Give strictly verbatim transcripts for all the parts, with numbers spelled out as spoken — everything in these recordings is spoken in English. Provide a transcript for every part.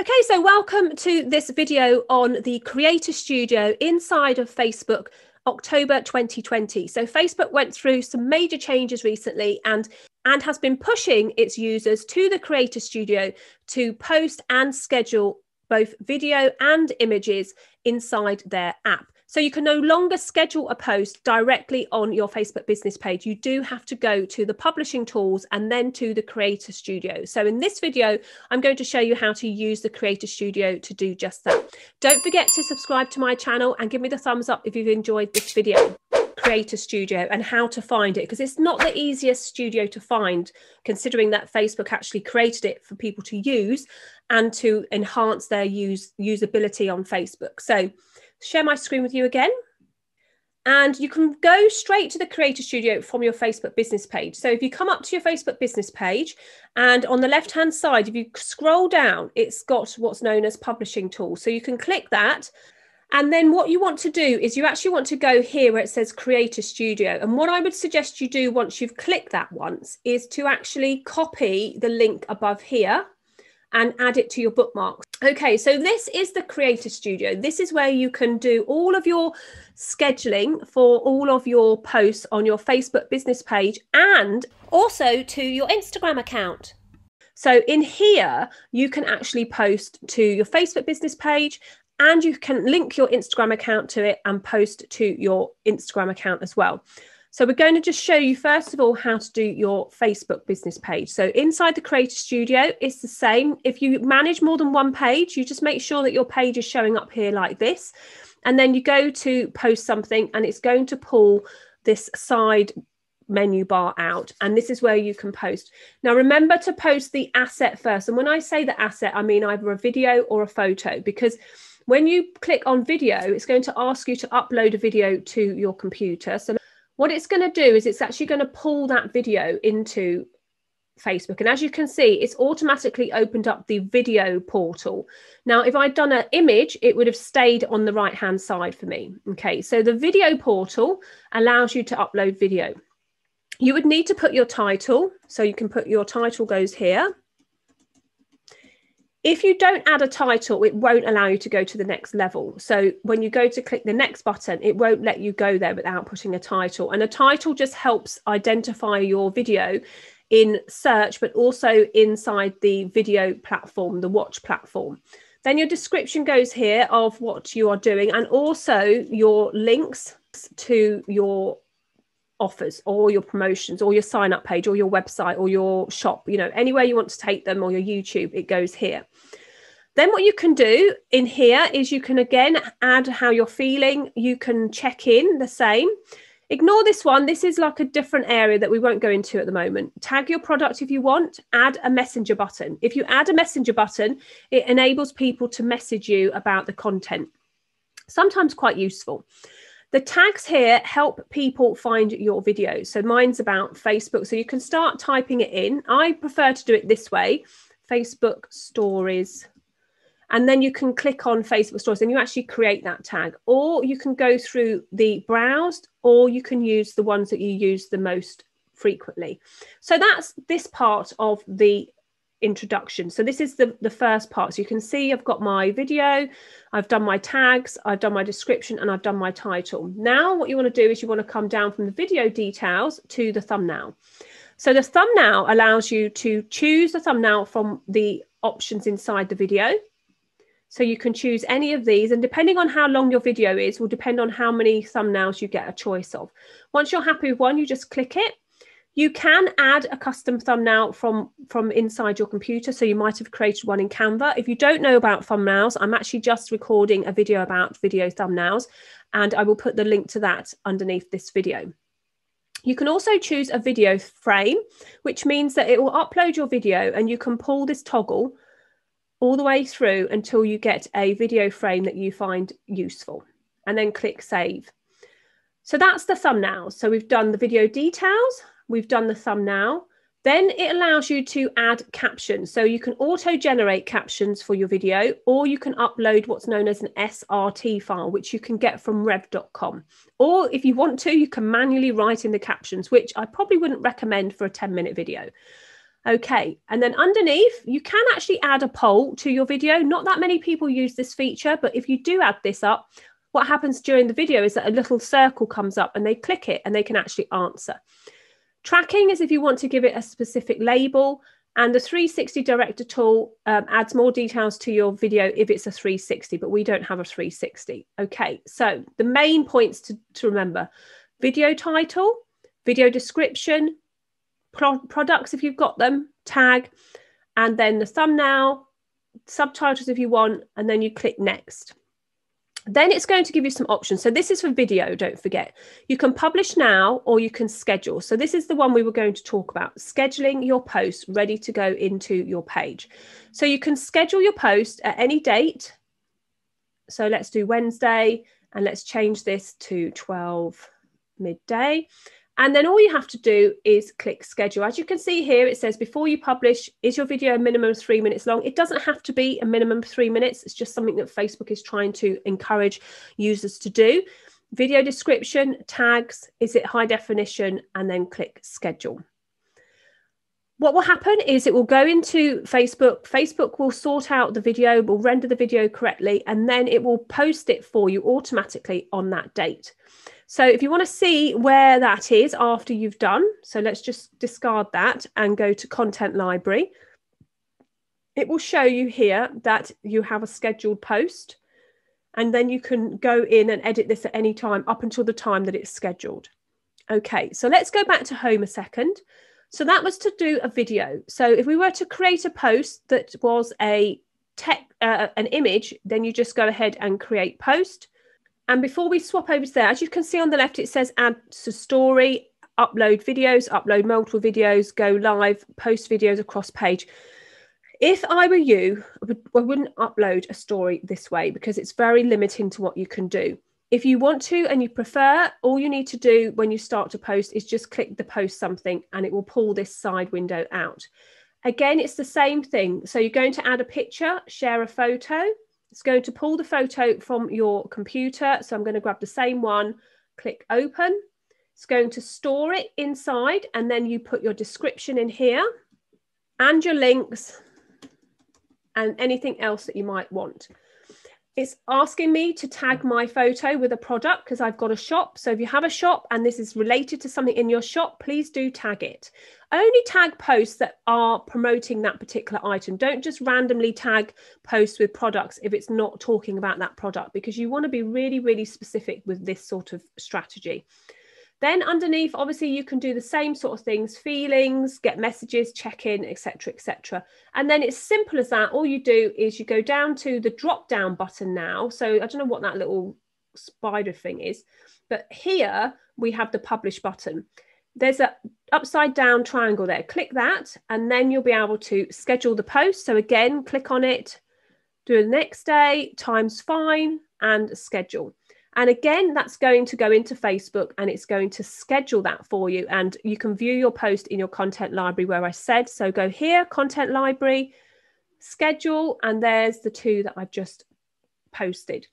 Okay, so welcome to this video on the Creator Studio inside of Facebook, October twenty twenty. So Facebook went through some major changes recently and, and has been pushing its users to the Creator Studio to post and schedule both video and images inside their app. So you can no longer schedule a post directly on your Facebook business page. You do have to go to the publishing tools and then to the Creator Studio. So in this video, I'm going to show you how to use the Creator Studio to do just that. Don't forget to subscribe to my channel and give me the thumbs up if you've enjoyed this video. Creator Studio and how to find it, because it's not the easiest studio to find, considering that Facebook actually created it for people to use and to enhance their use usability on Facebook. So share my screen with you again, and you can go straight to the Creator Studio from your Facebook business page. So if you come up to your Facebook business page, and on the left hand side, if you scroll down, it's got what's known as publishing tools, so you can click that. And then what you want to do is you actually want to go here where it says Creator Studio. And what I would suggest you do once you've clicked that once is to actually copy the link above here and add it to your bookmarks. Okay, so this is the Creator Studio. This is where you can do all of your scheduling for all of your posts on your Facebook business page and also to your Instagram account. So in here, you can actually post to your Facebook business page, and you can link your Instagram account to it and post to your Instagram account as well. So we're going to just show you, first of all, how to do your Facebook business page. So inside the Creator Studio, it's the same. If you manage more than one page, you just make sure that your page is showing up here like this. And then you go to post something and it's going to pull this side menu bar out, and this is where you can post. Now remember to post the asset first, and when I say the asset, I mean either a video or a photo, because when you click on video, it's going to ask you to upload a video to your computer. So what it's going to do is it's actually going to pull that video into Facebook, and as you can see, it's automatically opened up the video portal. Now if I'd done an image, it would have stayed on the right hand side for me. Okay, so the video portal allows you to upload video. You would need to put your title, so you can put your title goes here. If you don't add a title, it won't allow you to go to the next level. So when you go to click the next button, it won't let you go there without putting a title. And a title just helps identify your video in search, but also inside the video platform, the watch platform. Then your description goes here of what you are doing, and also your links to your offers or your promotions or your sign up page or your website or your shop, you know, anywhere you want to take them, or your YouTube, it goes here. Then what you can do in here is you can again add how you're feeling. You can check in the same. Ignore this one. This is like a different area that we won't go into at the moment. Tag your product if you want. Add a messenger button. If you add a messenger button, it enables people to message you about the content. Sometimes quite useful. The tags here help people find your videos. So mine's about Facebook. So you can start typing it in. I prefer to do it this way, Facebook Stories. And then you can click on Facebook Stories and you actually create that tag. Or you can go through the browsed, or you can use the ones that you use the most frequently. So that's this part of the introduction. So this is the, the first part. So you can see I've got my video, I've done my tags, I've done my description, and I've done my title. Now what you want to do is you want to come down from the video details to the thumbnail. So the thumbnail allows you to choose the thumbnail from the options inside the video. So you can choose any of these, and depending on how long your video is will depend on how many thumbnails you get a choice of. Once you're happy with one, you just click it. You can add a custom thumbnail from, from inside your computer. So you might have created one in Canva. If you don't know about thumbnails, I'm actually just recording a video about video thumbnails, and I will put the link to that underneath this video. You can also choose a video frame, which means that it will upload your video and you can pull this toggle all the way through until you get a video frame that you find useful, and then click save. So that's the thumbnail. So we've done the video details. We've done the thumbnail. Then it allows you to add captions. So you can auto-generate captions for your video, or you can upload what's known as an S R T file, which you can get from rev dot com. Or if you want to, you can manually write in the captions, which I probably wouldn't recommend for a ten minute video. Okay, and then underneath, you can actually add a poll to your video. Not that many people use this feature, but if you do add this up, what happens during the video is that a little circle comes up and they click it and they can actually answer. Tracking is if you want to give it a specific label, and the three sixty Director tool um, adds more details to your video if it's a three sixty, but we don't have a three sixty. Okay, so the main points to, to remember: video title, video description, pro products if you've got them, tag, and then the thumbnail, subtitles if you want, and then you click next. Then it's going to give you some options. So this is for video, don't forget. You can publish now or you can schedule. So this is the one we were going to talk about, scheduling your post ready to go into your page. So you can schedule your post at any date. So let's do Wednesday, and let's change this to twelve midday. And then all you have to do is click schedule. As you can see here, it says before you publish, is your video a minimum of three minutes long? It doesn't have to be a minimum of three minutes. It's just something that Facebook is trying to encourage users to do. Video description, tags, is it high definition? And then click schedule. What will happen is it will go into Facebook. Facebook will sort out the video, will render the video correctly, and then it will post it for you automatically on that date. So if you want to see where that is after you've done, so let's just discard that and go to Content Library. It will show you here that you have a scheduled post, and then you can go in and edit this at any time up until the time that it's scheduled. Okay, so let's go back to home a second. So that was to do a video. So if we were to create a post that was a tech, uh, an image, then you just go ahead and create post. And before we swap over to there, as you can see on the left, it says add to story, upload videos, upload multiple videos, go live, post videos across page. If I were you, I wouldn't upload a story this way because it's very limiting to what you can do. If you want to and you prefer, all you need to do when you start to post is just click the post something and it will pull this side window out. Again, it's the same thing. So you're going to add a picture, share a photo. It's going to pull the photo from your computer. So I'm going to grab the same one, click open. It's going to store it inside, and then you put your description in here and your links and anything else that you might want. It's asking me to tag my photo with a product because I've got a shop. So if you have a shop and this is related to something in your shop, please do tag it. Only tag posts that are promoting that particular item. Don't just randomly tag posts with products if it's not talking about that product, because you want to be really, really specific with this sort of strategy. Then underneath, obviously, you can do the same sort of things: feelings, get messages, check in, et cetera, et cetera. And then it's simple as that. All you do is you go down to the drop down button now. So I don't know what that little spider thing is, but here we have the publish button. There's a upside down triangle there. Click that, and then you'll be able to schedule the post. So again, click on it, do the next day, time's fine, and schedule. And again, that's going to go into Facebook and it's going to schedule that for you. And you can view your post in your content library where I said, so go here, content library, schedule, and there's the two that I've just posted.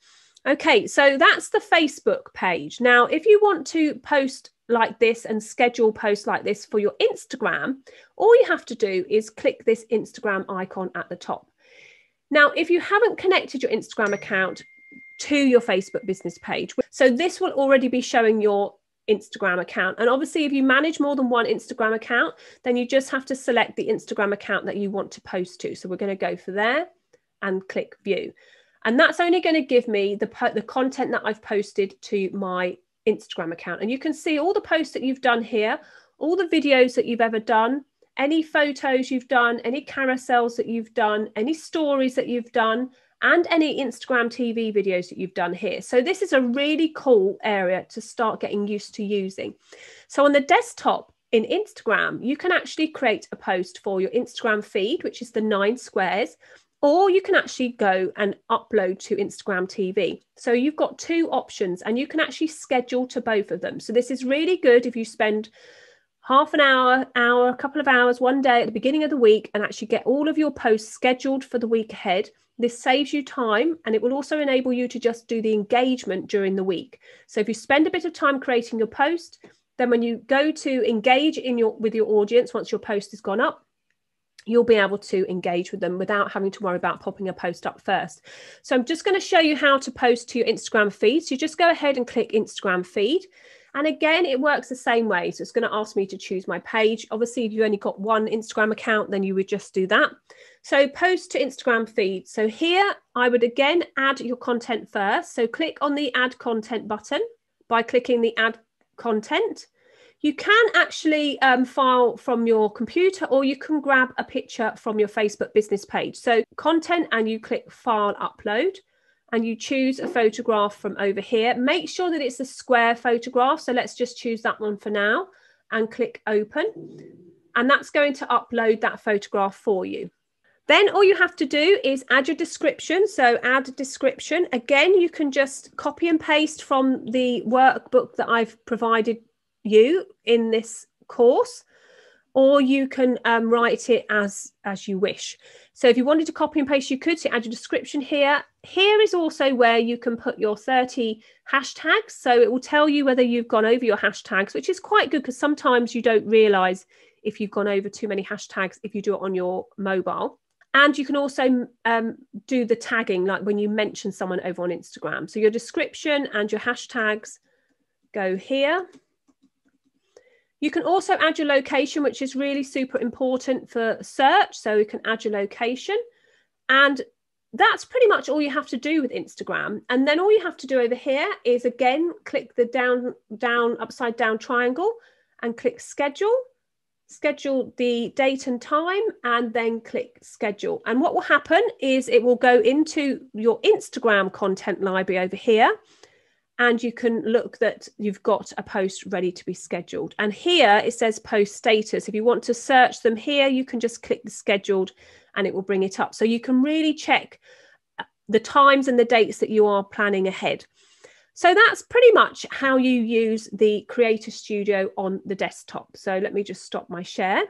Okay, so that's the Facebook page. Now, if you want to post like this and schedule posts like this for your Instagram, all you have to do is click this Instagram icon at the top. Now, if you haven't connected your Instagram account to your Facebook business page, so this will already be showing your Instagram account. And obviously, if you manage more than one Instagram account, then you just have to select the Instagram account that you want to post to. So we're going to go for there and click view. And that's only going to give me the, the content that I've posted to my Instagram account. And you can see all the posts that you've done here, all the videos that you've ever done, any photos you've done, any carousels that you've done, any stories that you've done, and any Instagram T V videos that you've done here. So this is a really cool area to start getting used to using. So on the desktop in Instagram, you can actually create a post for your Instagram feed, which is the nine squares, or you can actually go and upload to Instagram T V. So you've got two options and you can actually schedule to both of them. So this is really good if you spend half an hour, hour, a couple of hours, one day at the beginning of the week, and actually get all of your posts scheduled for the week ahead. This saves you time, and it will also enable you to just do the engagement during the week. So if you spend a bit of time creating your post, then when you go to engage in your, with your audience, once your post has gone up, you'll be able to engage with them without having to worry about popping a post up first. So I'm just going to show you how to post to your Instagram feed. So you just go ahead and click Instagram feed. And again, it works the same way. So it's going to ask me to choose my page. Obviously, if you only got one Instagram account, then you would just do that. So post to Instagram feed. So here I would again add your content first. So click on the add content button by clicking the add content. You can actually um, file from your computer, or you can grab a picture from your Facebook business page. So content, and you click file upload, and you choose a photograph from over here. Make sure that it's a square photograph. So let's just choose that one for now and click open. And that's going to upload that photograph for you. Then all you have to do is add your description. So add a description. Again, you can just copy and paste from the workbook that I've provided you in this course, or you can um, write it as as you wish. So if you wanted to copy and paste, you could. So add your description here. Here is also where you can put your thirty hashtags. So it will tell you whether you've gone over your hashtags, which is quite good, because sometimes you don't realize if you've gone over too many hashtags if you do it on your mobile. And you can also um, do the tagging, like when you mention someone over on Instagram. So your description and your hashtags go here. You can also add your location, which is really super important for search. So you can add your location, and that's pretty much all you have to do with Instagram. And then all you have to do over here is again, click the down, down, upside down triangle and click schedule, schedule the date and time, and then click schedule. And what will happen is it will go into your Instagram content library over here. And you can look that you've got a post ready to be scheduled. And here it says post status. If you want to search them here, you can just click the scheduled and it will bring it up. So you can really check the times and the dates that you are planning ahead. So that's pretty much how you use the Creator Studio on the desktop. So let me just stop my share.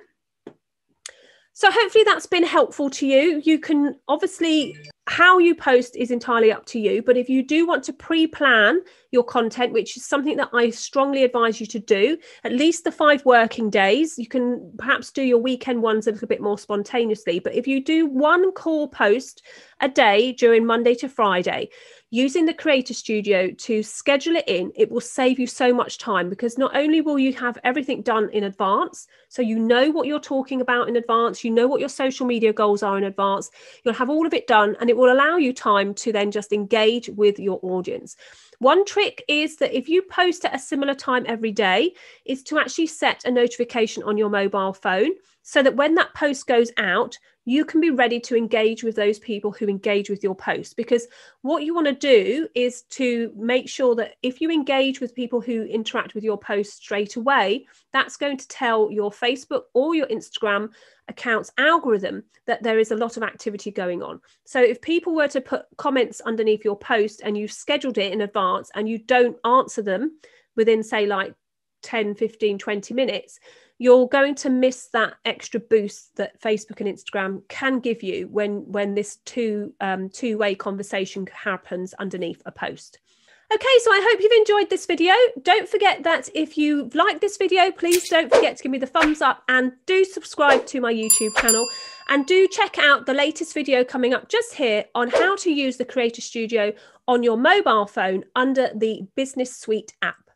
So hopefully that's been helpful to you. You can obviously, how you post is entirely up to you, but if you do want to pre-plan your content, which is something that I strongly advise you to do, at least the five working days, you can perhaps do your weekend ones a little bit more spontaneously. But if you do one core post a day during Monday to Friday, using the Creator Studio to schedule it in, it will save you so much time, because not only will you have everything done in advance, so you know what you're talking about in advance, you know what your social media goals are in advance, you'll have all of it done, and it will allow you time to then just engage with your audience. One trick is that if you post at a similar time every day, is to actually set a notification on your mobile phone, so that when that post goes out, you can be ready to engage with those people who engage with your post. Because what you want to do is to make sure that if you engage with people who interact with your post straight away, that's going to tell your Facebook or your Instagram account's algorithm that there is a lot of activity going on. So if people were to put comments underneath your post and you've scheduled it in advance and you don't answer them within, say, like ten, fifteen, twenty minutes, you're going to miss that extra boost that Facebook and Instagram can give you when, when this two, um, two-way conversation happens underneath a post. Okay, so I hope you've enjoyed this video. Don't forget that if you like this video, please don't forget to give me the thumbs up, and do subscribe to my YouTube channel, and do check out the latest video coming up just here on how to use the Creator Studio on your mobile phone under the Business Suite app.